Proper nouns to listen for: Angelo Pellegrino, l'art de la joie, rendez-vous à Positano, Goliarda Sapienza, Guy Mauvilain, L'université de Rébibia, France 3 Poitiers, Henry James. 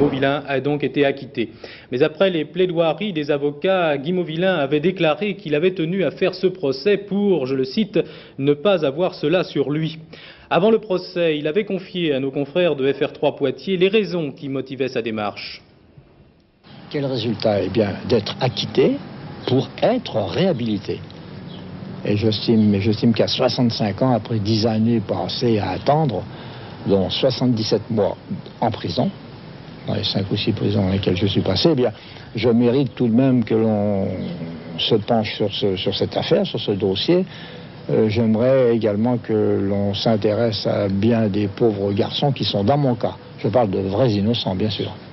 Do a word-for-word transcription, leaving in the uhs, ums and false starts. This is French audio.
Mauvilain a donc été acquitté. Mais après les plaidoiries des avocats, Guy Mauvilain avait déclaré qu'il avait tenu à faire ce procès pour, je le cite, ne pas avoir cela sur lui. Avant le procès, il avait confié à nos confrères de F R trois Poitiers les raisons qui motivaient sa démarche. Quel résultat? Eh bien, d'être acquitté pour être réhabilité. Et j'estime j'estime qu'à soixante-cinq ans, après dix années passées à attendre, dont soixante-dix-sept mois en prison, dans les cinq ou six prisons dans lesquelles je suis passé, eh bien, je mérite tout de même que l'on se penche sur, ce, sur cette affaire, sur ce dossier. Euh, J'aimerais également que l'on s'intéresse à bien des pauvres garçons qui sont dans mon cas. Je parle de vrais innocents, bien sûr.